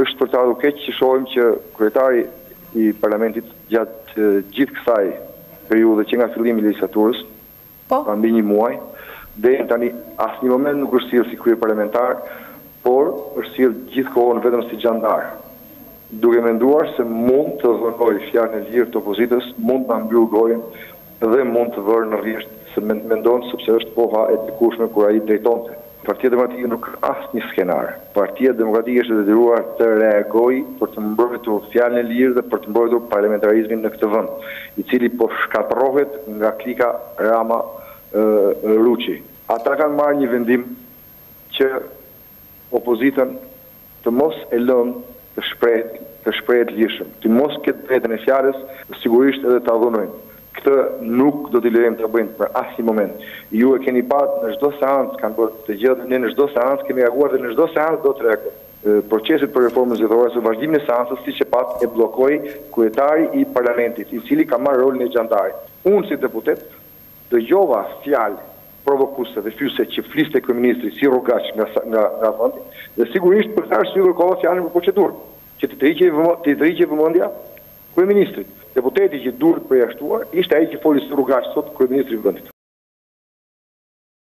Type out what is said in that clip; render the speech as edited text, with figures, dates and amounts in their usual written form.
është për të ardhur keq që shohim që kryetari i parlamentit gjatë gjithë kësaj periudhe që nga fillimi i legjislaturës, pa mbi një muaj, deri tani asnjë moment nuk është sjellë si kryeparlamentar, por është sjellë gjithkohon vetëm si xhandar, duke menduar se mund të vënojë fjalën e lirë të opozitës, mund ta mbyllë gojën dhe mund të vërë në rrisht se mendon sepse është koha e dikushme kur ai drejtonte. Partia Demokratike nuk ka asnjë skenar. Partia Demokratike është detyruar të reagojë për të mbrojtur fjalën e lirë dhe për të mbrojtur parlamentarizmin në këtë vend, i cili po shkatërrohet nga klika Rama-Ruçi. Ata kanë marrë një vendim që opozitën të mos e lënë të shprehet lirshëm, të mos ketë drejtën e fjalës, sigurisht edhe ta dhunojnë. Këtë nuk do t'i lejmë ta bëjnë për asnjë moment. Ju e keni parë në çdo seancë kanë bërë të gjithë, ne në çdo seancë kemi reaguar dhe në çdo seancë do të reagojmë. Procesit për reformën zgjedhore së vazhdimin e seancës siç e pat e bllokoi kryetari i parlamentit, i cili ka marrë rolin e xhandarit. Unë si deputet dëgjova fjalë provokuese dhe fyse që fliste kryeministri si rrugaç nga vendi, dhe sigurisht për këtë arsye kërkova fjalën për procedurë, që të tërhiqej vëmendja kryeministrit. Deputeti që duhet përjashtuar ishte ai që foli rrugaç sot kryeministri i vendit.